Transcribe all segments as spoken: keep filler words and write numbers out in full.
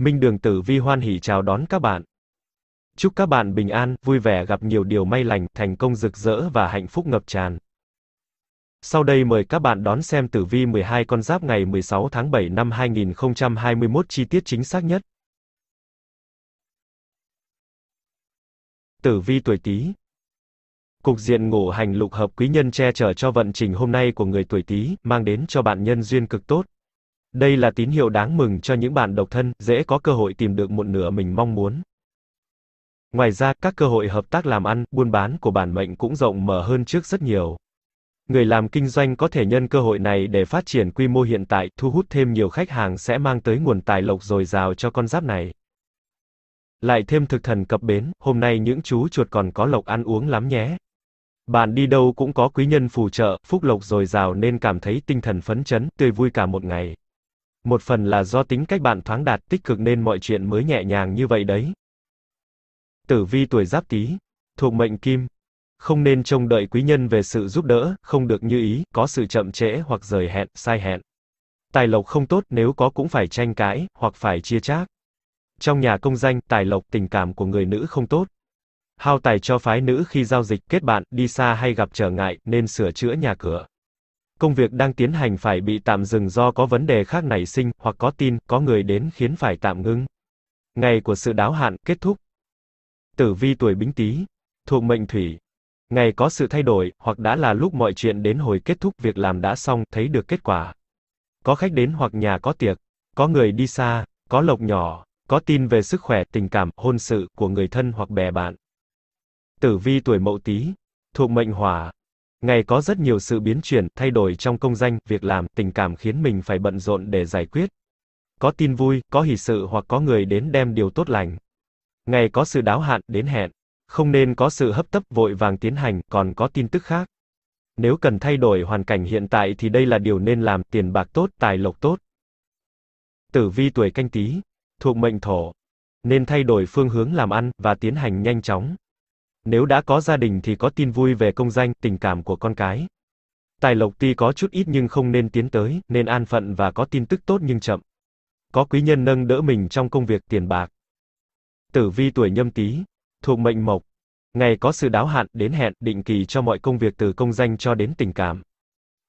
Minh Đường Tử Vi hoan hỉ chào đón các bạn. Chúc các bạn bình an, vui vẻ, gặp nhiều điều may lành, thành công rực rỡ và hạnh phúc ngập tràn. Sau đây mời các bạn đón xem tử vi mười hai con giáp ngày mười sáu tháng bảy năm hai nghìn không trăm hai mươi mốt chi tiết chính xác nhất. Tử vi tuổi Tý. Cục diện ngũ hành lục hợp quý nhân che chở cho vận trình hôm nay của người tuổi Tý, mang đến cho bạn nhân duyên cực tốt. Đây là tín hiệu đáng mừng cho những bạn độc thân, dễ có cơ hội tìm được một nửa mình mong muốn. Ngoài ra, các cơ hội hợp tác làm ăn, buôn bán của bản mệnh cũng rộng mở hơn trước rất nhiều. Người làm kinh doanh có thể nhân cơ hội này để phát triển quy mô hiện tại, thu hút thêm nhiều khách hàng sẽ mang tới nguồn tài lộc dồi dào cho con giáp này. Lại thêm thực thần cập bến, hôm nay những chú chuột còn có lộc ăn uống lắm nhé. Bạn đi đâu cũng có quý nhân phù trợ, phúc lộc dồi dào nên cảm thấy tinh thần phấn chấn, tươi vui cả một ngày. Một phần là do tính cách bạn thoáng đạt, tích cực nên mọi chuyện mới nhẹ nhàng như vậy đấy. Tử vi tuổi Giáp Tý, thuộc mệnh Kim. Không nên trông đợi quý nhân về sự giúp đỡ, không được như ý, có sự chậm trễ hoặc rời hẹn, sai hẹn. Tài lộc không tốt, nếu có cũng phải tranh cãi, hoặc phải chia chác. Trong nhà công danh, tài lộc, tình cảm của người nữ không tốt. Hao tài cho phái nữ khi giao dịch, kết bạn, đi xa hay gặp trở ngại, nên sửa chữa nhà cửa. Công việc đang tiến hành phải bị tạm dừng do có vấn đề khác nảy sinh, hoặc có tin, có người đến khiến phải tạm ngưng. Ngày của sự đáo hạn, kết thúc. Tử vi tuổi Bính Tý, thuộc mệnh Thủy. Ngày có sự thay đổi, hoặc đã là lúc mọi chuyện đến hồi kết thúc, việc làm đã xong, thấy được kết quả. Có khách đến hoặc nhà có tiệc, có người đi xa, có lộc nhỏ, có tin về sức khỏe, tình cảm, hôn sự, của người thân hoặc bè bạn. Tử vi tuổi Mậu Tý, thuộc mệnh Hỏa. Ngày có rất nhiều sự biến chuyển, thay đổi trong công danh, việc làm, tình cảm khiến mình phải bận rộn để giải quyết. Có tin vui, có hỷ sự hoặc có người đến đem điều tốt lành. Ngày có sự đáo hạn, đến hẹn. Không nên có sự hấp tấp vội vàng tiến hành, còn có tin tức khác. Nếu cần thay đổi hoàn cảnh hiện tại thì đây là điều nên làm, tiền bạc tốt, tài lộc tốt. Tử vi tuổi Canh Tý, thuộc mệnh Thổ. Nên thay đổi phương hướng làm ăn, và tiến hành nhanh chóng. Nếu đã có gia đình thì có tin vui về công danh, tình cảm của con cái. Tài lộc tuy có chút ít nhưng không nên tiến tới, nên an phận và có tin tức tốt nhưng chậm. Có quý nhân nâng đỡ mình trong công việc, tiền bạc. Tử vi tuổi Nhâm Tý, thuộc mệnh Mộc. Ngày có sự đáo hạn, đến hẹn, định kỳ cho mọi công việc từ công danh cho đến tình cảm.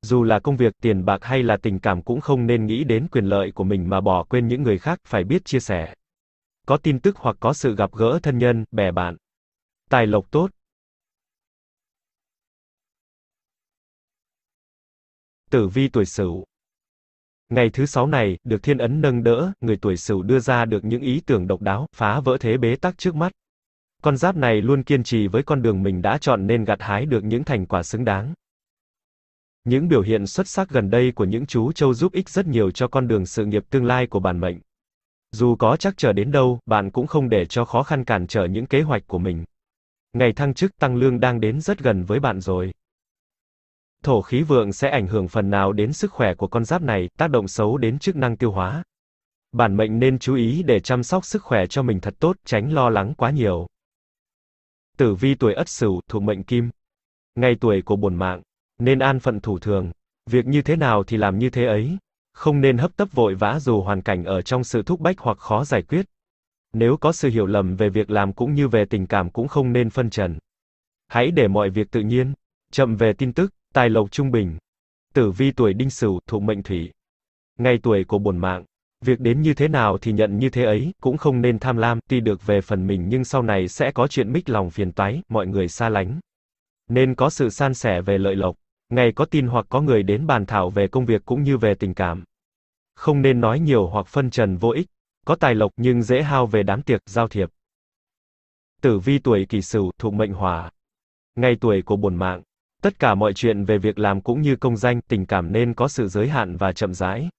Dù là công việc, tiền bạc hay là tình cảm cũng không nên nghĩ đến quyền lợi của mình mà bỏ quên những người khác, phải biết chia sẻ. Có tin tức hoặc có sự gặp gỡ thân nhân, bè bạn. Tài lộc tốt. Tử vi tuổi Sửu. Ngày thứ sáu này, được thiên ấn nâng đỡ, người tuổi Sửu đưa ra được những ý tưởng độc đáo, phá vỡ thế bế tắc trước mắt. Con giáp này luôn kiên trì với con đường mình đã chọn nên gặt hái được những thành quả xứng đáng. Những biểu hiện xuất sắc gần đây của những chú trâu giúp ích rất nhiều cho con đường sự nghiệp tương lai của bản mệnh. Dù có trắc trở đến đâu, bạn cũng không để cho khó khăn cản trở những kế hoạch của mình. Ngày thăng chức tăng lương đang đến rất gần với bạn rồi. Thổ khí vượng sẽ ảnh hưởng phần nào đến sức khỏe của con giáp này, tác động xấu đến chức năng tiêu hóa. Bản mệnh nên chú ý để chăm sóc sức khỏe cho mình thật tốt, tránh lo lắng quá nhiều. Tử vi tuổi Ất Sửu, thuộc mệnh Kim. Ngày tuổi của bổn mạng, nên an phận thủ thường. Việc như thế nào thì làm như thế ấy. Không nên hấp tấp vội vã dù hoàn cảnh ở trong sự thúc bách hoặc khó giải quyết. Nếu có sự hiểu lầm về việc làm cũng như về tình cảm cũng không nên phân trần. Hãy để mọi việc tự nhiên. Chậm về tin tức, tài lộc trung bình. Tử vi tuổi Đinh Sửu, thuộc mệnh Thủy. Ngày tuổi của bổn mạng. Việc đến như thế nào thì nhận như thế ấy, cũng không nên tham lam, tuy được về phần mình nhưng sau này sẽ có chuyện mích lòng phiền toái, mọi người xa lánh. Nên có sự san sẻ về lợi lộc. Ngày có tin hoặc có người đến bàn thảo về công việc cũng như về tình cảm. Không nên nói nhiều hoặc phân trần vô ích. Có tài lộc nhưng dễ hao về đám tiệc, giao thiệp. Tử vi tuổi Kỷ Sửu, thuộc mệnh Hỏa. Ngày tuổi của bổn mạng. Tất cả mọi chuyện về việc làm cũng như công danh, tình cảm nên có sự giới hạn và chậm rãi.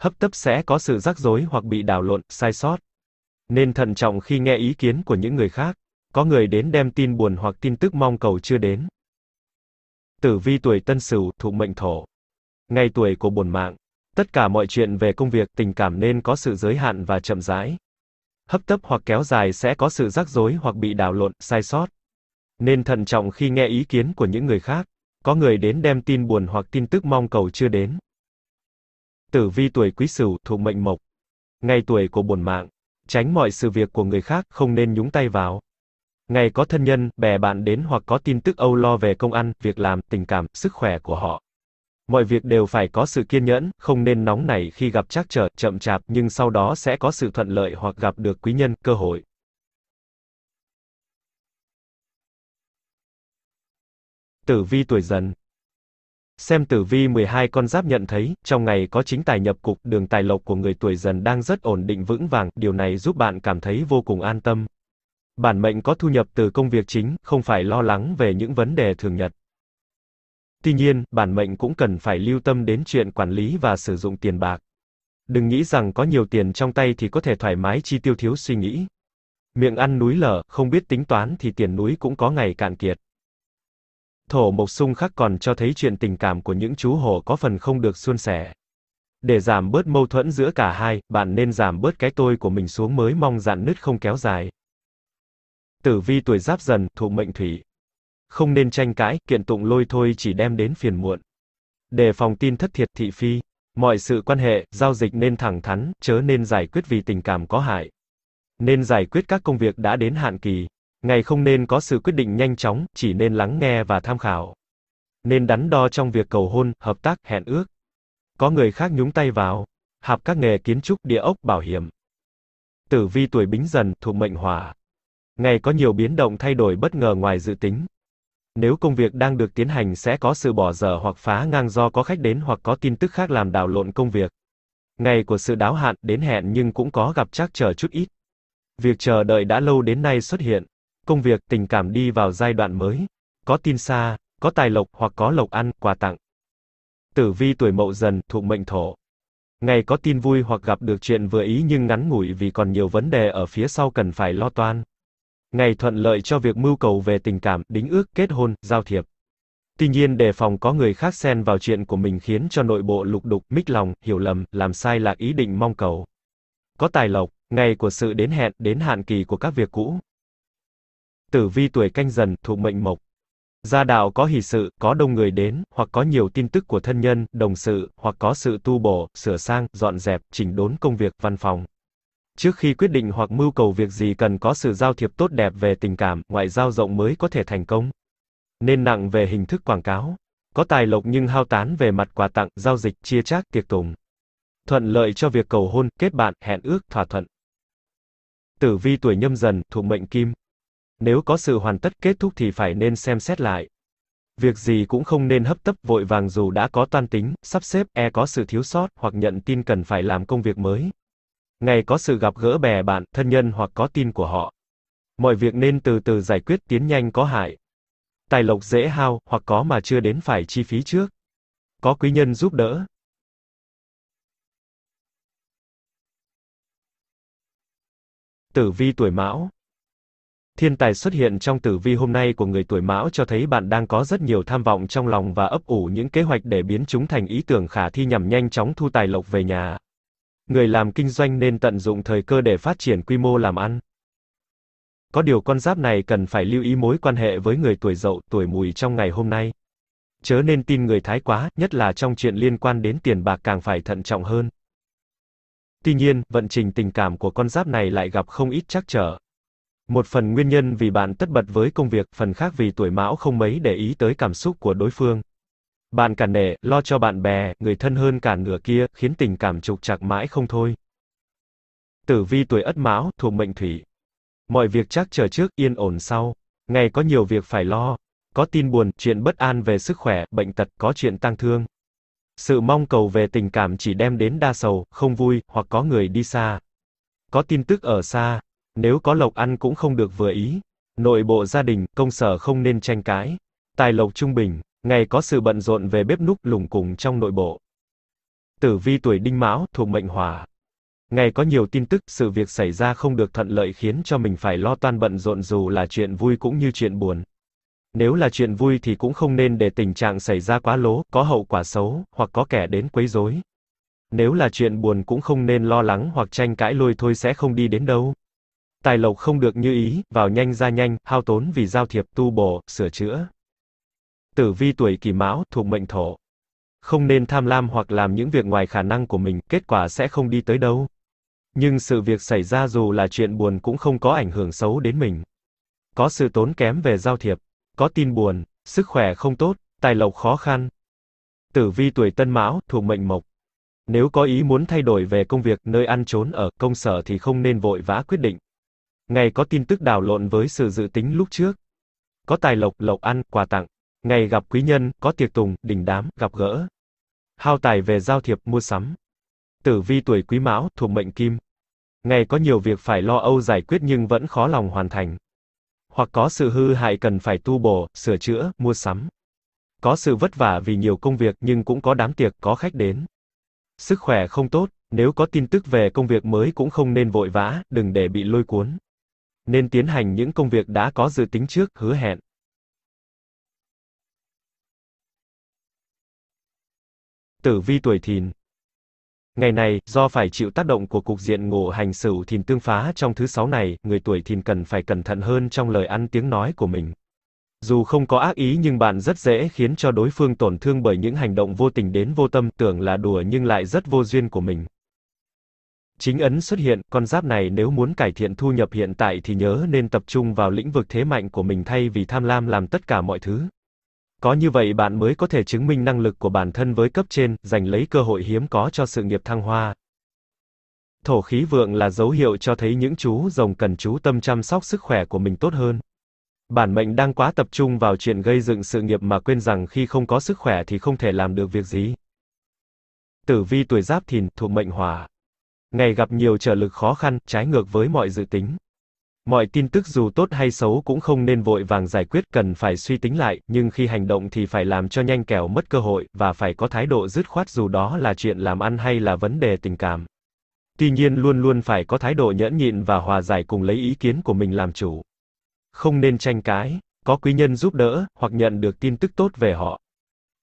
Hấp tấp sẽ có sự rắc rối hoặc bị đảo lộn, sai sót. Nên thận trọng khi nghe ý kiến của những người khác. Có người đến đem tin buồn hoặc tin tức mong cầu chưa đến. Tử vi tuổi Tân Sửu, thuộc mệnh Thổ. Ngày tuổi của bổn mạng. Tất cả mọi chuyện về công việc, tình cảm nên có sự giới hạn và chậm rãi. Hấp tấp hoặc kéo dài sẽ có sự rắc rối hoặc bị đảo lộn, sai sót. Nên thận trọng khi nghe ý kiến của những người khác. Có người đến đem tin buồn hoặc tin tức mong cầu chưa đến. Tử vi tuổi Quý Sửu, thuộc mệnh Mộc. ngày tuổi của bổn mạng, tránh mọi sự việc của người khác, không nên nhúng tay vào. Ngày có thân nhân, bè bạn đến hoặc có tin tức âu lo về công ăn, việc làm, tình cảm, sức khỏe của họ. Mọi việc đều phải có sự kiên nhẫn, không nên nóng nảy khi gặp trắc trở, chậm chạp, nhưng sau đó sẽ có sự thuận lợi hoặc gặp được quý nhân, cơ hội. Tử vi tuổi Dần. Xem tử vi mười hai con giáp nhận thấy, trong ngày có chính tài nhập cục, đường tài lộc của người tuổi Dần đang rất ổn định vững vàng, điều này giúp bạn cảm thấy vô cùng an tâm. Bản mệnh có thu nhập từ công việc chính, không phải lo lắng về những vấn đề thường nhật. Tuy nhiên, bản mệnh cũng cần phải lưu tâm đến chuyện quản lý và sử dụng tiền bạc. Đừng nghĩ rằng có nhiều tiền trong tay thì có thể thoải mái chi tiêu thiếu suy nghĩ. Miệng ăn núi lở, không biết tính toán thì tiền núi cũng có ngày cạn kiệt. Thổ mộc xung khắc còn cho thấy chuyện tình cảm của những chú hổ có phần không được suôn sẻ. Để giảm bớt mâu thuẫn giữa cả hai, bạn nên giảm bớt cái tôi của mình xuống mới mong dạn nứt không kéo dài. Tử vi tuổi Giáp Dần, thụ mệnh thủy. Không nên tranh cãi, kiện tụng lôi thôi chỉ đem đến phiền muộn. Đề phòng tin thất thiệt thị phi. Mọi sự quan hệ, giao dịch nên thẳng thắn, chớ nên giải quyết vì tình cảm có hại. Nên giải quyết các công việc đã đến hạn kỳ. Ngày không nên có sự quyết định nhanh chóng, chỉ nên lắng nghe và tham khảo. Nên đắn đo trong việc cầu hôn, hợp tác, hẹn ước. Có người khác nhúng tay vào. Học các nghề kiến trúc, địa ốc, bảo hiểm. Tử vi tuổi Bính Dần, thuộc mệnh hỏa. Ngày có nhiều biến động thay đổi bất ngờ ngoài dự tính. Nếu công việc đang được tiến hành sẽ có sự bỏ dở hoặc phá ngang do có khách đến hoặc có tin tức khác làm đảo lộn công việc. Ngày của sự đáo hạn, đến hẹn nhưng cũng có gặp trắc trở chút ít. Việc chờ đợi đã lâu đến nay xuất hiện. Công việc, tình cảm đi vào giai đoạn mới. Có tin xa, có tài lộc hoặc có lộc ăn, quà tặng. Tử vi tuổi Mậu Dần, thụ mệnh thổ. Ngày có tin vui hoặc gặp được chuyện vừa ý nhưng ngắn ngủi vì còn nhiều vấn đề ở phía sau cần phải lo toan. Ngày thuận lợi cho việc mưu cầu về tình cảm, đính ước, kết hôn, giao thiệp. Tuy nhiên đề phòng có người khác xen vào chuyện của mình khiến cho nội bộ lục đục, mích lòng, hiểu lầm, làm sai lạc ý định mong cầu. Có tài lộc, ngày của sự đến hẹn, đến hạn kỳ của các việc cũ. Tử vi tuổi Canh Dần, thuộc mệnh mộc. Gia đạo có hỷ sự, có đông người đến, hoặc có nhiều tin tức của thân nhân, đồng sự, hoặc có sự tu bổ, sửa sang, dọn dẹp, chỉnh đốn công việc, văn phòng. Trước khi quyết định hoặc mưu cầu việc gì cần có sự giao thiệp tốt đẹp về tình cảm, ngoại giao rộng mới có thể thành công. Nên nặng về hình thức quảng cáo. Có tài lộc nhưng hao tán về mặt quà tặng, giao dịch, chia chác, tiệc tùng. Thuận lợi cho việc cầu hôn, kết bạn, hẹn ước, thỏa thuận. Tử vi tuổi Nhâm Dần, thuộc mệnh kim. Nếu có sự hoàn tất kết thúc thì phải nên xem xét lại. Việc gì cũng không nên hấp tấp vội vàng dù đã có toan tính, sắp xếp, e có sự thiếu sót hoặc nhận tin cần phải làm công việc mới. Ngày có sự gặp gỡ bè bạn, thân nhân hoặc có tin của họ. Mọi việc nên từ từ giải quyết, tiến nhanh có hại. Tài lộc dễ hao, hoặc có mà chưa đến phải chi phí trước. Có quý nhân giúp đỡ. Tử vi tuổi Mão. Thiên tài xuất hiện trong tử vi hôm nay của người tuổi Mão cho thấy bạn đang có rất nhiều tham vọng trong lòng và ấp ủ những kế hoạch để biến chúng thành ý tưởng khả thi nhằm nhanh chóng thu tài lộc về nhà. Người làm kinh doanh nên tận dụng thời cơ để phát triển quy mô làm ăn. Có điều con giáp này cần phải lưu ý mối quan hệ với người tuổi Dậu, tuổi Mùi trong ngày hôm nay. Chớ nên tin người thái quá, nhất là trong chuyện liên quan đến tiền bạc càng phải thận trọng hơn. Tuy nhiên, vận trình tình cảm của con giáp này lại gặp không ít trắc trở. Một phần nguyên nhân vì bạn tất bật với công việc, phần khác vì tuổi Mão không mấy để ý tới cảm xúc của đối phương. Bạn cả nể, lo cho bạn bè, người thân hơn cả nửa kia, khiến tình cảm trục trặc mãi không thôi. Tử vi tuổi Ất Mão, thuộc mệnh thủy. Mọi việc trắc trở trước, yên ổn sau. Ngày có nhiều việc phải lo. Có tin buồn, chuyện bất an về sức khỏe, bệnh tật, có chuyện tang thương. Sự mong cầu về tình cảm chỉ đem đến đa sầu, không vui, hoặc có người đi xa. Có tin tức ở xa. Nếu có lộc ăn cũng không được vừa ý. Nội bộ gia đình, công sở không nên tranh cãi. Tài lộc trung bình. Ngày có sự bận rộn về bếp núc, lùng cùng trong nội bộ. Tử vi tuổi Đinh Mão, thuộc mệnh hỏa. Ngày có nhiều tin tức, sự việc xảy ra không được thuận lợi khiến cho mình phải lo toan bận rộn dù là chuyện vui cũng như chuyện buồn. Nếu là chuyện vui thì cũng không nên để tình trạng xảy ra quá lố, có hậu quả xấu, hoặc có kẻ đến quấy rối. Nếu là chuyện buồn cũng không nên lo lắng hoặc tranh cãi lôi thôi sẽ không đi đến đâu. Tài lộc không được như ý, vào nhanh ra nhanh, hao tốn vì giao thiệp, tu bổ, sửa chữa. Tử vi tuổi Kỷ Mão, thuộc mệnh thổ. Không nên tham lam hoặc làm những việc ngoài khả năng của mình, kết quả sẽ không đi tới đâu. Nhưng sự việc xảy ra dù là chuyện buồn cũng không có ảnh hưởng xấu đến mình. Có sự tốn kém về giao thiệp, có tin buồn, sức khỏe không tốt, tài lộc khó khăn. Tử vi tuổi Tân Mão, thuộc mệnh mộc. Nếu có ý muốn thay đổi về công việc, nơi ăn trốn ở, công sở thì không nên vội vã quyết định. Ngày có tin tức đảo lộn với sự dự tính lúc trước. Có tài lộc, lộc ăn, quà tặng. Ngày gặp quý nhân, có tiệc tùng, đình đám, gặp gỡ. Hao tài về giao thiệp, mua sắm. Tử vi tuổi Quý Mão, thuộc mệnh kim. Ngày có nhiều việc phải lo âu giải quyết nhưng vẫn khó lòng hoàn thành. Hoặc có sự hư hại cần phải tu bổ, sửa chữa, mua sắm. Có sự vất vả vì nhiều công việc nhưng cũng có đám tiệc, có khách đến. Sức khỏe không tốt, nếu có tin tức về công việc mới cũng không nên vội vã, đừng để bị lôi cuốn. Nên tiến hành những công việc đã có dự tính trước, hứa hẹn. Tử vi tuổi Thìn. Ngày này, do phải chịu tác động của cục diện ngũ hành Sửu Thìn tương phá trong thứ sáu này, người tuổi Thìn cần phải cẩn thận hơn trong lời ăn tiếng nói của mình. Dù không có ác ý nhưng bạn rất dễ khiến cho đối phương tổn thương bởi những hành động vô tình đến vô tâm, tưởng là đùa nhưng lại rất vô duyên của mình. Chính ấn xuất hiện, con giáp này nếu muốn cải thiện thu nhập hiện tại thì nhớ nên tập trung vào lĩnh vực thế mạnh của mình thay vì tham lam làm tất cả mọi thứ. Có như vậy bạn mới có thể chứng minh năng lực của bản thân với cấp trên, giành lấy cơ hội hiếm có cho sự nghiệp thăng hoa. Thổ khí vượng là dấu hiệu cho thấy những chú rồng cần chú tâm chăm sóc sức khỏe của mình tốt hơn. Bản mệnh đang quá tập trung vào chuyện gây dựng sự nghiệp mà quên rằng khi không có sức khỏe thì không thể làm được việc gì. Tử vi tuổi Giáp Thìn, thuộc mệnh hỏa. Ngày gặp nhiều trở lực khó khăn, trái ngược với mọi dự tính. Mọi tin tức dù tốt hay xấu cũng không nên vội vàng giải quyết, cần phải suy tính lại, nhưng khi hành động thì phải làm cho nhanh kẻo mất cơ hội, và phải có thái độ dứt khoát dù đó là chuyện làm ăn hay là vấn đề tình cảm. Tuy nhiên luôn luôn phải có thái độ nhẫn nhịn và hòa giải cùng lấy ý kiến của mình làm chủ. Không nên tranh cãi, có quý nhân giúp đỡ, hoặc nhận được tin tức tốt về họ.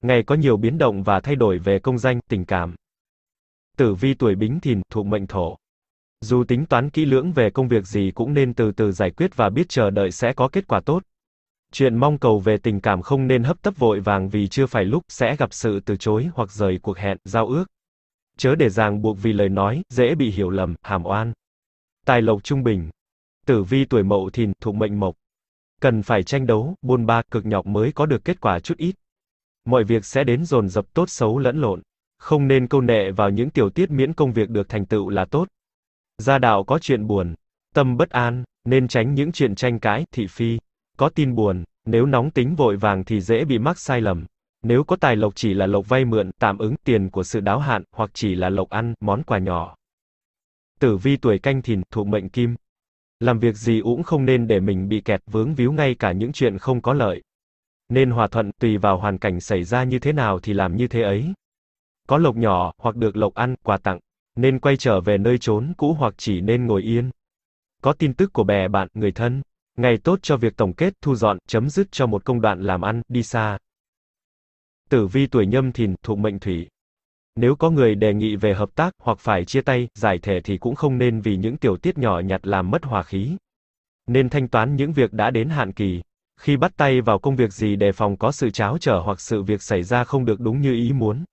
Ngày có nhiều biến động và thay đổi về công danh, tình cảm. Tử vi tuổi Bính Thìn, thuộc mệnh thổ. Dù tính toán kỹ lưỡng về công việc gì cũng nên từ từ giải quyết và biết chờ đợi sẽ có kết quả tốt. Chuyện mong cầu về tình cảm không nên hấp tấp vội vàng vì chưa phải lúc, sẽ gặp sự từ chối hoặc rời cuộc hẹn, giao ước. Chớ để ràng buộc vì lời nói, dễ bị hiểu lầm, hàm oan. Tài lộc trung bình. Tử vi tuổi Mậu Thìn, thuộc mệnh mộc. Cần phải tranh đấu, buôn ba, cực nhọc mới có được kết quả chút ít. Mọi việc sẽ đến dồn dập, tốt xấu lẫn lộn. Không nên câu nệ vào những tiểu tiết, miễn công việc được thành tựu là tốt. Gia đạo có chuyện buồn, tâm bất an, nên tránh những chuyện tranh cãi, thị phi. Có tin buồn, nếu nóng tính vội vàng thì dễ bị mắc sai lầm. Nếu có tài lộc chỉ là lộc vay mượn, tạm ứng, tiền của sự đáo hạn, hoặc chỉ là lộc ăn, món quà nhỏ. Tử vi tuổi Canh Thìn, thuộc mệnh kim. Làm việc gì cũng không nên để mình bị kẹt, vướng víu, ngay cả những chuyện không có lợi. Nên hòa thuận, tùy vào hoàn cảnh xảy ra như thế nào thì làm như thế ấy. Có lộc nhỏ, hoặc được lộc ăn, quà tặng. Nên quay trở về nơi trốn cũ hoặc chỉ nên ngồi yên. Có tin tức của bè bạn, người thân. Ngày tốt cho việc tổng kết, thu dọn, chấm dứt cho một công đoạn làm ăn, đi xa. Tử vi tuổi Nhâm Thìn, thuộc mệnh thủy. Nếu có người đề nghị về hợp tác, hoặc phải chia tay, giải thể thì cũng không nên vì những tiểu tiết nhỏ nhặt làm mất hòa khí. Nên thanh toán những việc đã đến hạn kỳ. Khi bắt tay vào công việc gì đề phòng có sự tráo trở hoặc sự việc xảy ra không được đúng như ý muốn.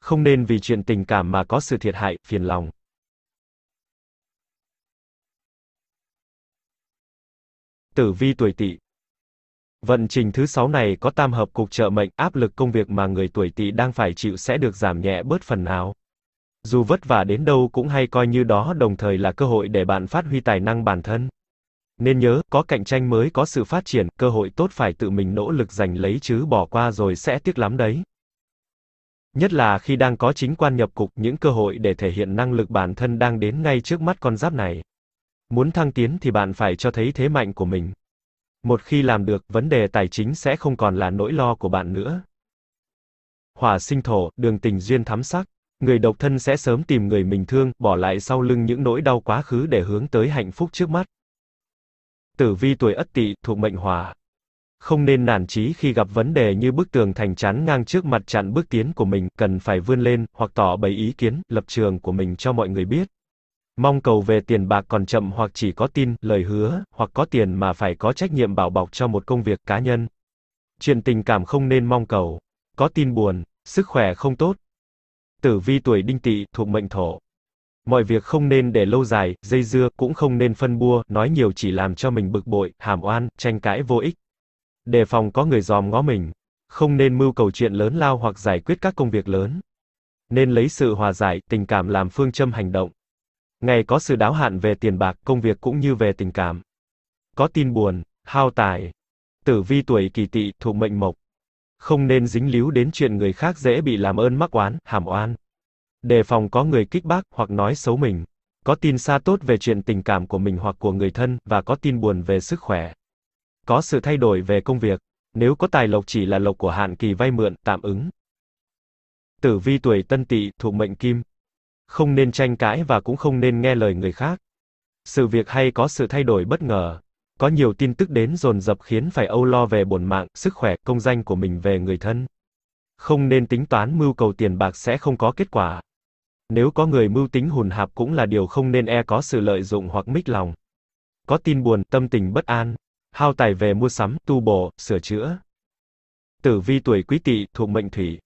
Không nên vì chuyện tình cảm mà có sự thiệt hại, phiền lòng. Tử vi tuổi Tỵ. Vận trình thứ sáu này có tam hợp cục trợ mệnh, áp lực công việc mà người tuổi Tỵ đang phải chịu sẽ được giảm nhẹ bớt phần nào. Dù vất vả đến đâu cũng hay coi như đó đồng thời là cơ hội để bạn phát huy tài năng bản thân. Nên nhớ, có cạnh tranh mới có sự phát triển, cơ hội tốt phải tự mình nỗ lực giành lấy chứ bỏ qua rồi sẽ tiếc lắm đấy. Nhất là khi đang có chính quan nhập cục, những cơ hội để thể hiện năng lực bản thân đang đến ngay trước mắt con giáp này. Muốn thăng tiến thì bạn phải cho thấy thế mạnh của mình. Một khi làm được, vấn đề tài chính sẽ không còn là nỗi lo của bạn nữa. Hỏa sinh thổ, đường tình duyên thắm sắc. Người độc thân sẽ sớm tìm người mình thương, bỏ lại sau lưng những nỗi đau quá khứ để hướng tới hạnh phúc trước mắt. Tử vi tuổi Ất Tỵ, thuộc mệnh hỏa. Không nên nản chí khi gặp vấn đề như bức tường thành chắn ngang trước mặt chặn bước tiến của mình, cần phải vươn lên, hoặc tỏ bày ý kiến, lập trường của mình cho mọi người biết. Mong cầu về tiền bạc còn chậm hoặc chỉ có tin, lời hứa, hoặc có tiền mà phải có trách nhiệm bảo bọc cho một công việc cá nhân. Chuyện tình cảm không nên mong cầu. Có tin buồn, sức khỏe không tốt. Tử vi tuổi Đinh Tỵ, thuộc mệnh thổ. Mọi việc không nên để lâu dài, dây dưa, cũng không nên phân bua, nói nhiều chỉ làm cho mình bực bội, hàm oan, tranh cãi vô ích. Đề phòng có người dòm ngó mình. Không nên mưu cầu chuyện lớn lao hoặc giải quyết các công việc lớn. Nên lấy sự hòa giải, tình cảm làm phương châm hành động. Ngày có sự đáo hạn về tiền bạc, công việc cũng như về tình cảm. Có tin buồn, hao tài. Tử vi tuổi Kỷ Tỵ thuộc mệnh mộc. Không nên dính líu đến chuyện người khác, dễ bị làm ơn mắc oán, hàm oan. Đề phòng có người kích bác hoặc nói xấu mình. Có tin xa tốt về chuyện tình cảm của mình hoặc của người thân, và có tin buồn về sức khỏe. Có sự thay đổi về công việc. Nếu có tài lộc chỉ là lộc của hạn kỳ vay mượn, tạm ứng. Tử vi tuổi Tân Tỵ thuộc mệnh kim. Không nên tranh cãi và cũng không nên nghe lời người khác. Sự việc hay có sự thay đổi bất ngờ. Có nhiều tin tức đến dồn dập khiến phải âu lo về bổn mạng, sức khỏe, công danh của mình, về người thân. Không nên tính toán mưu cầu tiền bạc, sẽ không có kết quả. Nếu có người mưu tính hùn hạp cũng là điều không nên, e có sự lợi dụng hoặc mích lòng. Có tin buồn, tâm tình bất an. Hao tài về mua sắm, tu bổ, sửa chữa. Tử vi tuổi Quý Tỵ thuộc mệnh thủy.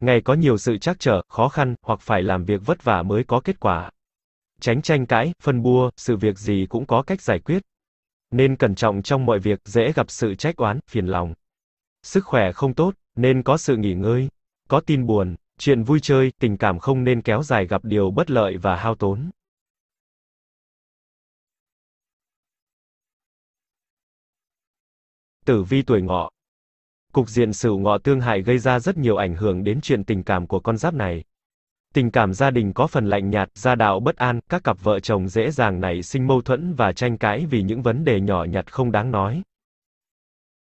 Ngày có nhiều sự trắc trở, khó khăn, hoặc phải làm việc vất vả mới có kết quả. Tránh tranh cãi, phân bua, sự việc gì cũng có cách giải quyết. Nên cẩn trọng trong mọi việc, dễ gặp sự trách oán, phiền lòng. Sức khỏe không tốt, nên có sự nghỉ ngơi. Có tin buồn, chuyện vui chơi, tình cảm không nên kéo dài, gặp điều bất lợi và hao tốn. Tử vi tuổi Ngọ. Cục diện Sửu Ngọ tương hại gây ra rất nhiều ảnh hưởng đến chuyện tình cảm của con giáp này. Tình cảm gia đình có phần lạnh nhạt, gia đạo bất an, các cặp vợ chồng dễ dàng nảy sinh mâu thuẫn và tranh cãi vì những vấn đề nhỏ nhặt không đáng nói.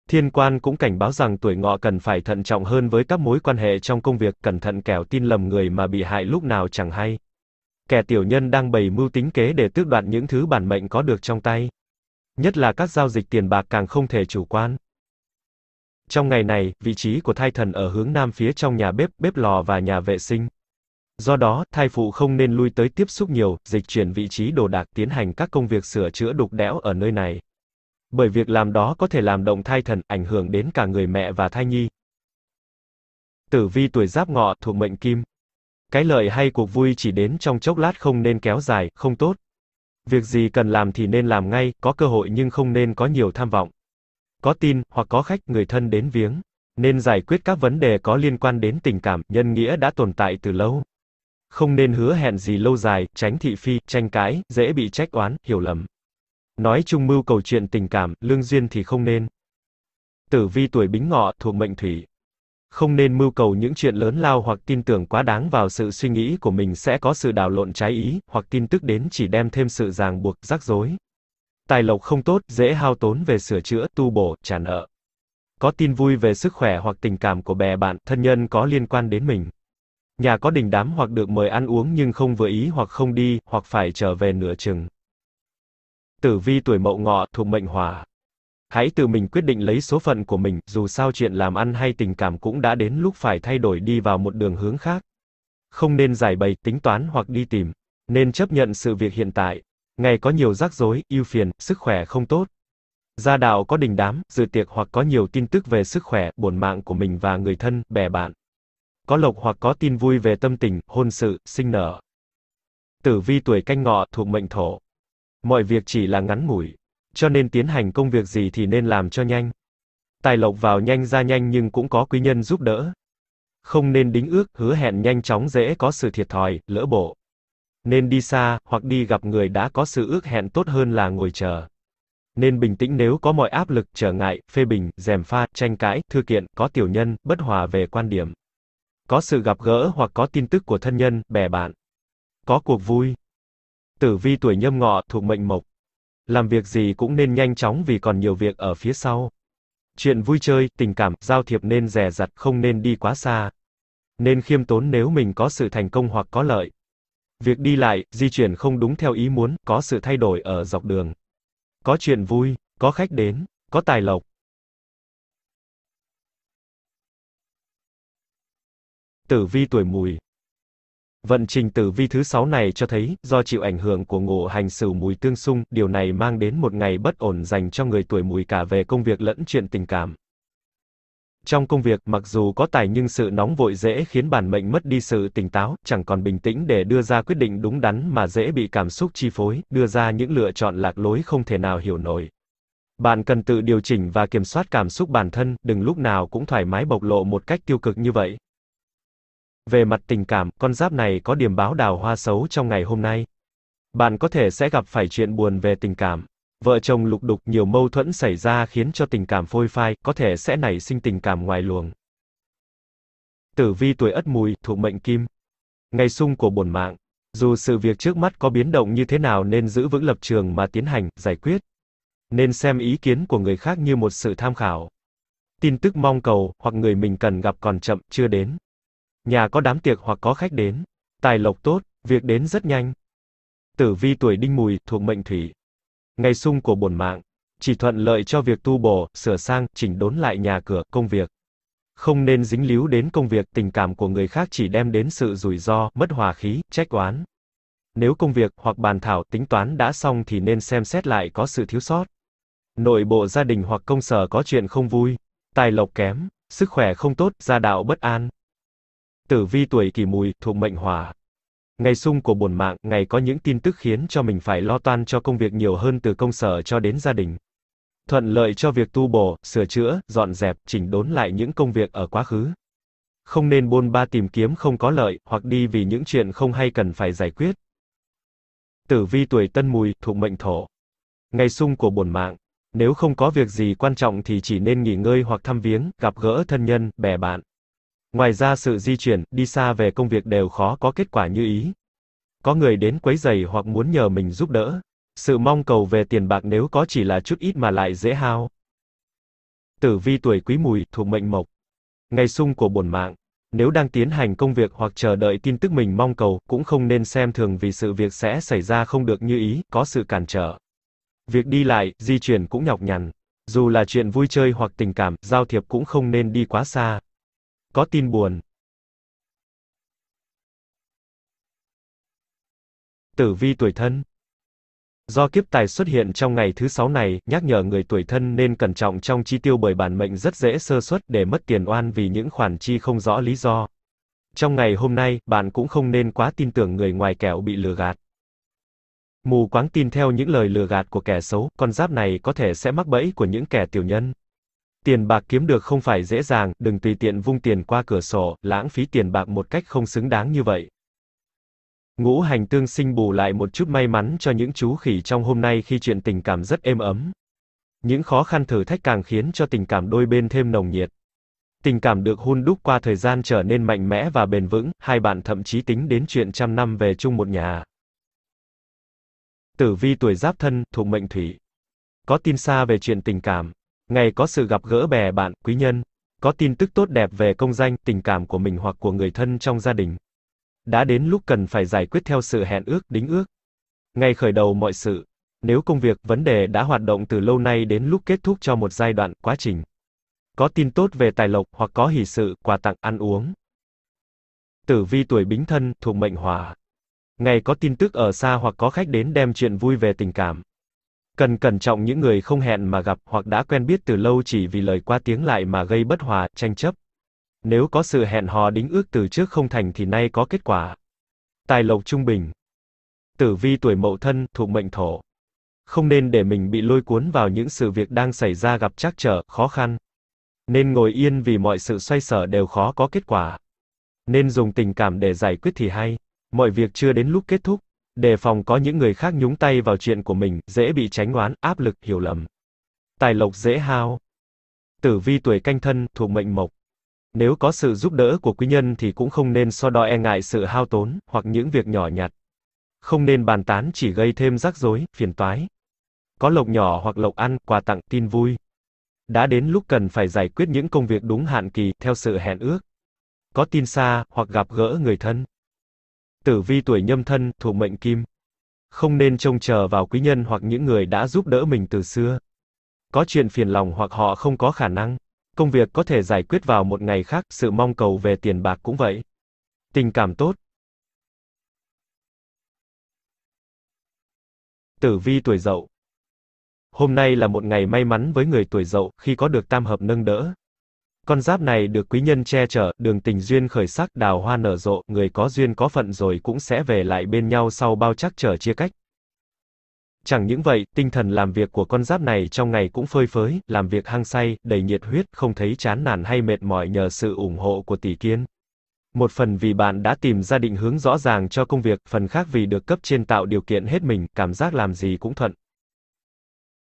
Thiên quan cũng cảnh báo rằng tuổi Ngọ cần phải thận trọng hơn với các mối quan hệ trong công việc, cẩn thận kẻo tin lầm người mà bị hại lúc nào chẳng hay. Kẻ tiểu nhân đang bày mưu tính kế để tước đoạt những thứ bản mệnh có được trong tay. Nhất là các giao dịch tiền bạc càng không thể chủ quan. Trong ngày này, vị trí của thai thần ở hướng nam phía trong nhà bếp, bếp lò và nhà vệ sinh. Do đó, thai phụ không nên lui tới tiếp xúc nhiều, dịch chuyển vị trí đồ đạc, tiến hành các công việc sửa chữa đục đẽo ở nơi này. Bởi việc làm đó có thể làm động thai thần, ảnh hưởng đến cả người mẹ và thai nhi. Tử vi tuổi Giáp Ngọ thuộc mệnh kim. Cái lợi hay cuộc vui chỉ đến trong chốc lát, không nên kéo dài, không tốt. Việc gì cần làm thì nên làm ngay, có cơ hội nhưng không nên có nhiều tham vọng. Có tin, hoặc có khách, người thân đến viếng. Nên giải quyết các vấn đề có liên quan đến tình cảm, nhân nghĩa đã tồn tại từ lâu. Không nên hứa hẹn gì lâu dài, tránh thị phi, tranh cãi, dễ bị trách oán, hiểu lầm. Nói chung mưu cầu chuyện tình cảm, lương duyên thì không nên. Tử vi tuổi Bính Ngọ thuộc mệnh thủy. Không nên mưu cầu những chuyện lớn lao hoặc tin tưởng quá đáng vào sự suy nghĩ của mình, sẽ có sự đảo lộn trái ý, hoặc tin tức đến chỉ đem thêm sự ràng buộc, rắc rối. Tài lộc không tốt, dễ hao tốn về sửa chữa, tu bổ, trả nợ. Có tin vui về sức khỏe hoặc tình cảm của bè bạn, thân nhân có liên quan đến mình. Nhà có đình đám hoặc được mời ăn uống nhưng không vừa ý, hoặc không đi, hoặc phải trở về nửa chừng. Tử vi tuổi Mậu Ngọ thuộc mệnh hỏa. Hãy tự mình quyết định lấy số phận của mình, dù sao chuyện làm ăn hay tình cảm cũng đã đến lúc phải thay đổi, đi vào một đường hướng khác. Không nên giải bày, tính toán hoặc đi tìm. Nên chấp nhận sự việc hiện tại. Ngày có nhiều rắc rối, ưu phiền, sức khỏe không tốt. Gia đạo có đình đám, dự tiệc hoặc có nhiều tin tức về sức khỏe, bổn mạng của mình và người thân, bè bạn. Có lộc hoặc có tin vui về tâm tình, hôn sự, sinh nở. Tử vi tuổi Canh Ngọ thuộc mệnh thổ. Mọi việc chỉ là ngắn ngủi. Cho nên tiến hành công việc gì thì nên làm cho nhanh. Tài lộc vào nhanh ra nhanh nhưng cũng có quý nhân giúp đỡ. Không nên đính ước, hứa hẹn nhanh chóng, dễ có sự thiệt thòi, lỡ bộ. Nên đi xa, hoặc đi gặp người đã có sự ước hẹn, tốt hơn là ngồi chờ. Nên bình tĩnh nếu có mọi áp lực, trở ngại, phê bình, gièm pha, tranh cãi, thư kiện, có tiểu nhân, bất hòa về quan điểm. Có sự gặp gỡ hoặc có tin tức của thân nhân, bè bạn. Có cuộc vui. Tử vi tuổi Nhâm Ngọ thuộc mệnh mộc. Làm việc gì cũng nên nhanh chóng vì còn nhiều việc ở phía sau. Chuyện vui chơi, tình cảm, giao thiệp nên dè dặt, không nên đi quá xa. Nên khiêm tốn nếu mình có sự thành công hoặc có lợi. Việc đi lại, di chuyển không đúng theo ý muốn, có sự thay đổi ở dọc đường. Có chuyện vui, có khách đến, có tài lộc. Tử vi tuổi Mùi. Vận trình tử vi thứ sáu này cho thấy, do chịu ảnh hưởng của ngũ hành Sửu Mùi tương xung, điều này mang đến một ngày bất ổn dành cho người tuổi Mùi cả về công việc lẫn chuyện tình cảm. Trong công việc, mặc dù có tài nhưng sự nóng vội dễ khiến bản mệnh mất đi sự tỉnh táo, chẳng còn bình tĩnh để đưa ra quyết định đúng đắn mà dễ bị cảm xúc chi phối, đưa ra những lựa chọn lạc lối không thể nào hiểu nổi. Bạn cần tự điều chỉnh và kiểm soát cảm xúc bản thân, đừng lúc nào cũng thoải mái bộc lộ một cách tiêu cực như vậy. Về mặt tình cảm, con giáp này có điểm báo đào hoa xấu trong ngày hôm nay. Bạn có thể sẽ gặp phải chuyện buồn về tình cảm. Vợ chồng lục đục, nhiều mâu thuẫn xảy ra khiến cho tình cảm phôi phai, có thể sẽ nảy sinh tình cảm ngoài luồng. Tử vi tuổi Ất Mùi, thuộc mệnh Kim. Ngày xung của bổn mạng. Dù sự việc trước mắt có biến động như thế nào nên giữ vững lập trường mà tiến hành, giải quyết. Nên xem ý kiến của người khác như một sự tham khảo. Tin tức mong cầu, hoặc người mình cần gặp còn chậm, chưa đến. Nhà có đám tiệc hoặc có khách đến. Tài lộc tốt, việc đến rất nhanh. Tử vi tuổi Đinh Mùi, thuộc mệnh Thủy. Ngày xung của bổn mạng, chỉ thuận lợi cho việc tu bổ, sửa sang, chỉnh đốn lại nhà cửa, công việc. Không nên dính líu đến công việc, tình cảm của người khác chỉ đem đến sự rủi ro, mất hòa khí, trách oán. Nếu công việc hoặc bàn thảo, tính toán đã xong thì nên xem xét lại có sự thiếu sót. Nội bộ gia đình hoặc công sở có chuyện không vui, tài lộc kém, sức khỏe không tốt, gia đạo bất an. Tử vi tuổi Kỷ Mùi, thuộc mệnh Hỏa. Ngày xung của bổn mạng, ngày có những tin tức khiến cho mình phải lo toan cho công việc nhiều hơn từ công sở cho đến gia đình. Thuận lợi cho việc tu bổ, sửa chữa, dọn dẹp, chỉnh đốn lại những công việc ở quá khứ. Không nên bôn ba tìm kiếm không có lợi, hoặc đi vì những chuyện không hay cần phải giải quyết. Tử vi tuổi Tân Mùi, thuộc mệnh Thổ. Ngày xung của bổn mạng, nếu không có việc gì quan trọng thì chỉ nên nghỉ ngơi hoặc thăm viếng, gặp gỡ thân nhân, bè bạn. Ngoài ra sự di chuyển, đi xa về công việc đều khó có kết quả như ý. Có người đến quấy rầy hoặc muốn nhờ mình giúp đỡ. Sự mong cầu về tiền bạc nếu có chỉ là chút ít mà lại dễ hao. Tử vi tuổi Quý Mùi, thuộc mệnh Mộc. Ngày xung của bổn mạng, nếu đang tiến hành công việc hoặc chờ đợi tin tức mình mong cầu, cũng không nên xem thường vì sự việc sẽ xảy ra không được như ý, có sự cản trở. Việc đi lại, di chuyển cũng nhọc nhằn. Dù là chuyện vui chơi hoặc tình cảm, giao thiệp cũng không nên đi quá xa. Có tin buồn. Tử vi tuổi Thân. Do kiếp tài xuất hiện trong ngày thứ sáu này, nhắc nhở người tuổi Thân nên cẩn trọng trong chi tiêu bởi bản mệnh rất dễ sơ suất để mất tiền oan vì những khoản chi không rõ lý do. Trong ngày hôm nay, bạn cũng không nên quá tin tưởng người ngoài kẻo bị lừa gạt. Mù quáng tin theo những lời lừa gạt của kẻ xấu, con giáp này có thể sẽ mắc bẫy của những kẻ tiểu nhân. Tiền bạc kiếm được không phải dễ dàng, đừng tùy tiện vung tiền qua cửa sổ, lãng phí tiền bạc một cách không xứng đáng như vậy. Ngũ hành tương sinh bù lại một chút may mắn cho những chú khỉ trong hôm nay khi chuyện tình cảm rất êm ấm. Những khó khăn thử thách càng khiến cho tình cảm đôi bên thêm nồng nhiệt. Tình cảm được hun đúc qua thời gian trở nên mạnh mẽ và bền vững, hai bạn thậm chí tính đến chuyện trăm năm về chung một nhà. Tử vi tuổi Giáp Thân, thuộc mệnh Thủy. Có tin xa về chuyện tình cảm. Ngày có sự gặp gỡ bè bạn, quý nhân. Có tin tức tốt đẹp về công danh, tình cảm của mình hoặc của người thân trong gia đình. Đã đến lúc cần phải giải quyết theo sự hẹn ước, đính ước. Ngày khởi đầu mọi sự. Nếu công việc, vấn đề đã hoạt động từ lâu nay đến lúc kết thúc cho một giai đoạn, quá trình. Có tin tốt về tài lộc, hoặc có hỷ sự, quà tặng, ăn uống. Tử vi tuổi Bính Thân, thuộc mệnh Hỏa. Ngày có tin tức ở xa hoặc có khách đến đem chuyện vui về tình cảm. Cần cẩn trọng những người không hẹn mà gặp hoặc đã quen biết từ lâu chỉ vì lời qua tiếng lại mà gây bất hòa, tranh chấp. Nếu có sự hẹn hò đính ước từ trước không thành thì nay có kết quả. Tài lộc trung bình. Tử vi tuổi Mậu Thân, thuộc mệnh Thổ. Không nên để mình bị lôi cuốn vào những sự việc đang xảy ra gặp trắc trở, khó khăn. Nên ngồi yên vì mọi sự xoay sở đều khó có kết quả. Nên dùng tình cảm để giải quyết thì hay. Mọi việc chưa đến lúc kết thúc. Đề phòng có những người khác nhúng tay vào chuyện của mình, dễ bị tránh oán, áp lực, hiểu lầm. Tài lộc dễ hao. Tử vi tuổi Canh Thân, thuộc mệnh Mộc. Nếu có sự giúp đỡ của quý nhân thì cũng không nên so đo, e ngại sự hao tốn, hoặc những việc nhỏ nhặt. Không nên bàn tán chỉ gây thêm rắc rối, phiền toái. Có lộc nhỏ hoặc lộc ăn, quà tặng, tin vui. Đã đến lúc cần phải giải quyết những công việc đúng hạn kỳ, theo sự hẹn ước. Có tin xa, hoặc gặp gỡ người thân. Tử vi tuổi Nhâm Thân, thuộc mệnh Kim. Không nên trông chờ vào quý nhân hoặc những người đã giúp đỡ mình từ xưa. Có chuyện phiền lòng hoặc họ không có khả năng. Công việc có thể giải quyết vào một ngày khác, sự mong cầu về tiền bạc cũng vậy. Tình cảm tốt. Tử vi tuổi Dậu. Hôm nay là một ngày may mắn với người tuổi Dậu khi có được tam hợp nâng đỡ. Con giáp này được quý nhân che chở, đường tình duyên khởi sắc, đào hoa nở rộ, người có duyên có phận rồi cũng sẽ về lại bên nhau sau bao trắc trở chia cách. Chẳng những vậy, tinh thần làm việc của con giáp này trong ngày cũng phơi phới, làm việc hăng say, đầy nhiệt huyết, không thấy chán nản hay mệt mỏi nhờ sự ủng hộ của tỷ kiến. Một phần vì bạn đã tìm ra định hướng rõ ràng cho công việc, phần khác vì được cấp trên tạo điều kiện hết mình, cảm giác làm gì cũng thuận.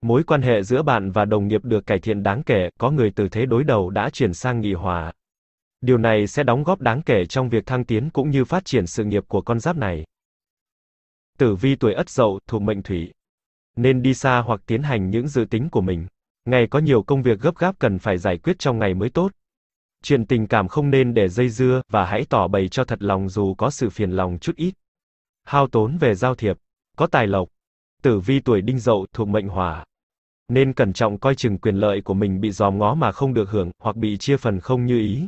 Mối quan hệ giữa bạn và đồng nghiệp được cải thiện đáng kể, có người từ thế đối đầu đã chuyển sang nghị hòa. Điều này sẽ đóng góp đáng kể trong việc thăng tiến cũng như phát triển sự nghiệp của con giáp này. Tử vi tuổi Ất Dậu thuộc mệnh Thủy. Nên đi xa hoặc tiến hành những dự tính của mình. Ngày có nhiều công việc gấp gáp cần phải giải quyết trong ngày mới tốt. Chuyện tình cảm không nên để dây dưa, và hãy tỏ bày cho thật lòng dù có sự phiền lòng chút ít. Hao tốn về giao thiệp. Có tài lộc. Tử vi tuổi Đinh Dậu thuộc mệnh Hỏa. Nên cẩn trọng coi chừng quyền lợi của mình bị dòm ngó mà không được hưởng, hoặc bị chia phần không như ý.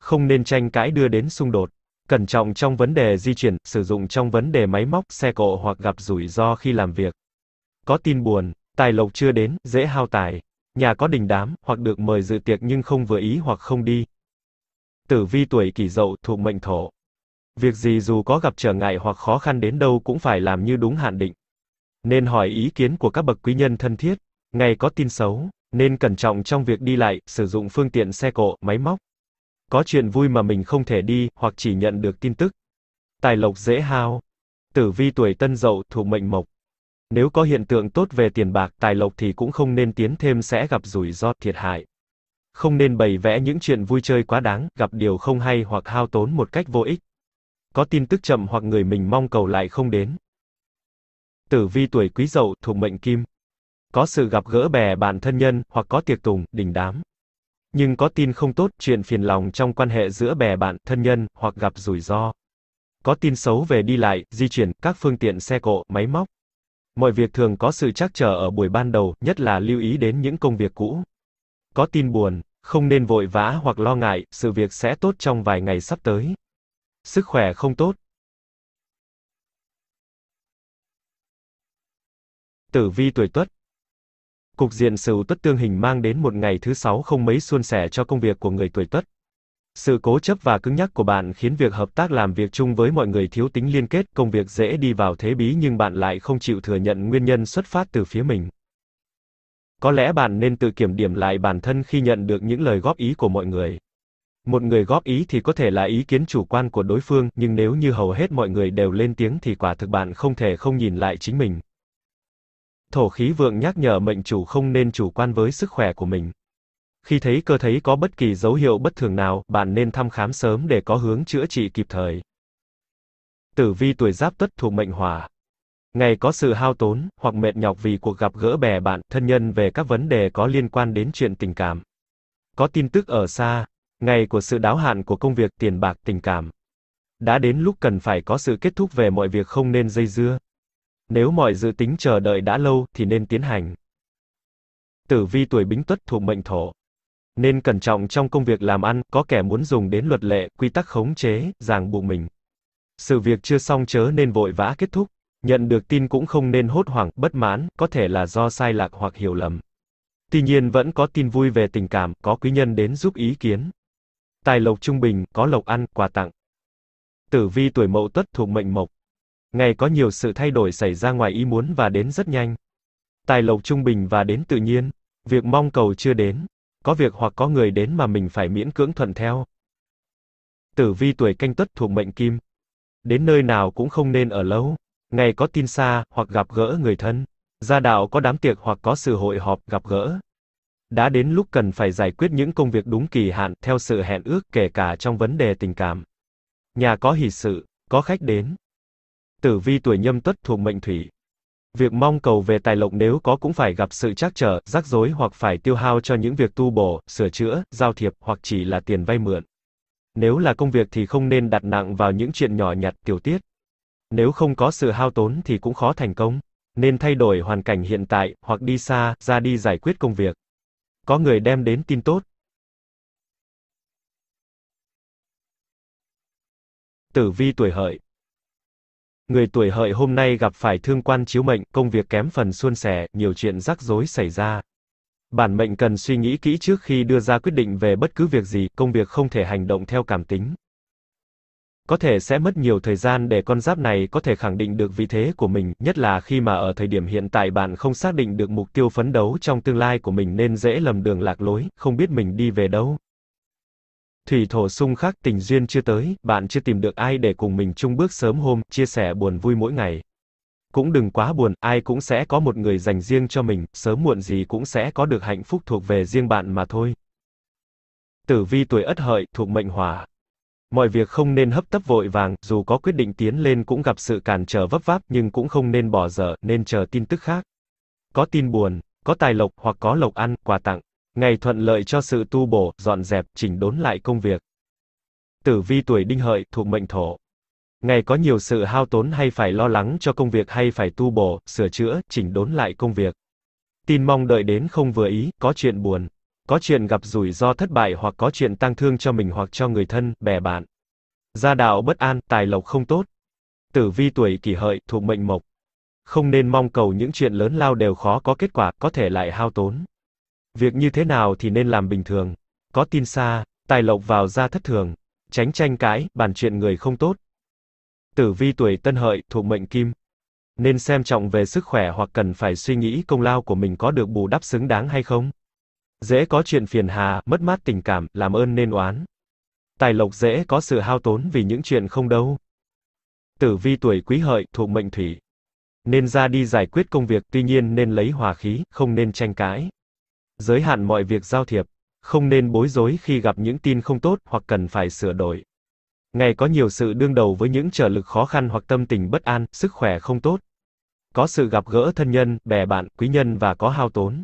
Không nên tranh cãi đưa đến xung đột. Cẩn trọng trong vấn đề di chuyển, sử dụng trong vấn đề máy móc, xe cộ hoặc gặp rủi ro khi làm việc. Có tin buồn, tài lộc chưa đến, dễ hao tài. Nhà có đình đám, hoặc được mời dự tiệc nhưng không vừa ý hoặc không đi. Tử vi tuổi Kỷ Dậu thuộc mệnh Thổ. Việc gì dù có gặp trở ngại hoặc khó khăn đến đâu cũng phải làm như đúng hạn định. Nên hỏi ý kiến của các bậc quý nhân thân thiết. Ngày có tin xấu, nên cẩn trọng trong việc đi lại, sử dụng phương tiện xe cộ, máy móc. Có chuyện vui mà mình không thể đi, hoặc chỉ nhận được tin tức. Tài lộc dễ hao. Tử vi tuổi Tân Dậu thuộc mệnh Mộc. Nếu có hiện tượng tốt về tiền bạc, tài lộc thì cũng không nên tiến thêm, sẽ gặp rủi ro, thiệt hại. Không nên bày vẽ những chuyện vui chơi quá đáng, gặp điều không hay hoặc hao tốn một cách vô ích. Có tin tức chậm hoặc người mình mong cầu lại không đến. Tử vi tuổi Quý Dậu thuộc mệnh Kim. Có sự gặp gỡ bè bạn thân nhân, hoặc có tiệc tùng, đình đám. Nhưng có tin không tốt, chuyện phiền lòng trong quan hệ giữa bè bạn, thân nhân, hoặc gặp rủi ro. Có tin xấu về đi lại, di chuyển, các phương tiện xe cộ, máy móc. Mọi việc thường có sự trắc trở ở buổi ban đầu, nhất là lưu ý đến những công việc cũ. Có tin buồn, không nên vội vã hoặc lo ngại, sự việc sẽ tốt trong vài ngày sắp tới. Sức khỏe không tốt. Tử vi tuổi Tuất. Cục diện Sửu Tuất tương hình mang đến một ngày thứ sáu không mấy suôn sẻ cho công việc của người tuổi Tuất. Sự cố chấp và cứng nhắc của bạn khiến việc hợp tác làm việc chung với mọi người thiếu tính liên kết, công việc dễ đi vào thế bí nhưng bạn lại không chịu thừa nhận nguyên nhân xuất phát từ phía mình. Có lẽ bạn nên tự kiểm điểm lại bản thân khi nhận được những lời góp ý của mọi người. Một người góp ý thì có thể là ý kiến chủ quan của đối phương, nhưng nếu như hầu hết mọi người đều lên tiếng thì quả thực bạn không thể không nhìn lại chính mình. Thổ khí vượng nhắc nhở mệnh chủ không nên chủ quan với sức khỏe của mình. Khi thấy cơ thấy có bất kỳ dấu hiệu bất thường nào, bạn nên thăm khám sớm để có hướng chữa trị kịp thời. Tử vi tuổi Giáp Tuất thuộc mệnh Hỏa. Ngày có sự hao tốn, hoặc mệt nhọc vì cuộc gặp gỡ bè bạn, thân nhân về các vấn đề có liên quan đến chuyện tình cảm. Có tin tức ở xa, ngày của sự đáo hạn của công việc, tiền bạc, tình cảm. Đã đến lúc cần phải có sự kết thúc về mọi việc, không nên dây dưa. Nếu mọi dự tính chờ đợi đã lâu, thì nên tiến hành. Tử vi tuổi Bính Tuất thuộc mệnh Thổ. Nên cẩn trọng trong công việc làm ăn, có kẻ muốn dùng đến luật lệ, quy tắc khống chế, ràng buộc mình. Sự việc chưa xong chớ nên vội vã kết thúc. Nhận được tin cũng không nên hốt hoảng, bất mãn, có thể là do sai lạc hoặc hiểu lầm. Tuy nhiên vẫn có tin vui về tình cảm, có quý nhân đến giúp ý kiến. Tài lộc trung bình, có lộc ăn, quà tặng. Tử vi tuổi Mậu Tuất thuộc mệnh Mộc. Ngày có nhiều sự thay đổi xảy ra ngoài ý muốn và đến rất nhanh. Tài lộc trung bình và đến tự nhiên. Việc mong cầu chưa đến. Có việc hoặc có người đến mà mình phải miễn cưỡng thuận theo. Tử vi tuổi Canh Tuất thuộc mệnh Kim. Đến nơi nào cũng không nên ở lâu. Ngày có tin xa, hoặc gặp gỡ người thân. Gia đạo có đám tiệc hoặc có sự hội họp, gặp gỡ. Đã đến lúc cần phải giải quyết những công việc đúng kỳ hạn, theo sự hẹn ước, kể cả trong vấn đề tình cảm. Nhà có hỷ sự, có khách đến. Tử vi tuổi Nhâm Tuất thuộc mệnh Thủy. Việc mong cầu về tài lộc nếu có cũng phải gặp sự trắc trở, rắc rối hoặc phải tiêu hao cho những việc tu bổ, sửa chữa, giao thiệp hoặc chỉ là tiền vay mượn. Nếu là công việc thì không nên đặt nặng vào những chuyện nhỏ nhặt, tiểu tiết. Nếu không có sự hao tốn thì cũng khó thành công. Nên thay đổi hoàn cảnh hiện tại, hoặc đi xa, ra đi giải quyết công việc. Có người đem đến tin tốt. Tử vi tuổi Hợi. Người tuổi Hợi hôm nay gặp phải thương quan chiếu mệnh, công việc kém phần suôn sẻ, nhiều chuyện rắc rối xảy ra. Bản mệnh cần suy nghĩ kỹ trước khi đưa ra quyết định về bất cứ việc gì, công việc không thể hành động theo cảm tính. Có thể sẽ mất nhiều thời gian để con giáp này có thể khẳng định được vị thế của mình, nhất là khi mà ở thời điểm hiện tại bạn không xác định được mục tiêu phấn đấu trong tương lai của mình nên dễ lầm đường lạc lối, không biết mình đi về đâu. Thủy thổ xung khắc, tình duyên chưa tới, bạn chưa tìm được ai để cùng mình chung bước sớm hôm, chia sẻ buồn vui mỗi ngày. Cũng đừng quá buồn, ai cũng sẽ có một người dành riêng cho mình, sớm muộn gì cũng sẽ có được hạnh phúc thuộc về riêng bạn mà thôi. Tử vi tuổi Ất Hợi, thuộc mệnh Hỏa. Mọi việc không nên hấp tấp vội vàng, dù có quyết định tiến lên cũng gặp sự cản trở vấp váp, nhưng cũng không nên bỏ dở, nên chờ tin tức khác. Có tin buồn, có tài lộc hoặc có lộc ăn, quà tặng. Ngày thuận lợi cho sự tu bổ, dọn dẹp, chỉnh đốn lại công việc. Tử vi tuổi Đinh Hợi, thuộc mệnh Thổ. Ngày có nhiều sự hao tốn hay phải lo lắng cho công việc hay phải tu bổ, sửa chữa, chỉnh đốn lại công việc. Tin mong đợi đến không vừa ý, có chuyện buồn, có chuyện gặp rủi ro thất bại hoặc có chuyện tang thương cho mình hoặc cho người thân, bè bạn. Gia đạo bất an, tài lộc không tốt. Tử vi tuổi Kỷ Hợi, thuộc mệnh Mộc. Không nên mong cầu những chuyện lớn lao đều khó có kết quả, có thể lại hao tốn. Việc như thế nào thì nên làm bình thường. Có tin xa, tài lộc vào gia thất thường. Tránh tranh cãi, bàn chuyện người không tốt. Tử vi tuổi Tân Hợi, thuộc mệnh Kim. Nên xem trọng về sức khỏe hoặc cần phải suy nghĩ công lao của mình có được bù đắp xứng đáng hay không. Dễ có chuyện phiền hà, mất mát tình cảm, làm ơn nên oán. Tài lộc dễ có sự hao tốn vì những chuyện không đâu. Tử vi tuổi Quý Hợi, thuộc mệnh Thủy. Nên ra đi giải quyết công việc, tuy nhiên nên lấy hòa khí, không nên tranh cãi. Giới hạn mọi việc giao thiệp, không nên bối rối khi gặp những tin không tốt hoặc cần phải sửa đổi. Ngày có nhiều sự đương đầu với những trở lực khó khăn hoặc tâm tình bất an, sức khỏe không tốt. Có sự gặp gỡ thân nhân, bè bạn, quý nhân và có hao tốn.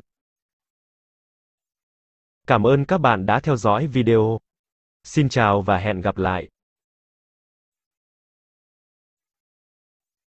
Cảm ơn các bạn đã theo dõi video. Xin chào và hẹn gặp lại.